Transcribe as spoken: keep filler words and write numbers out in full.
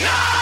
No!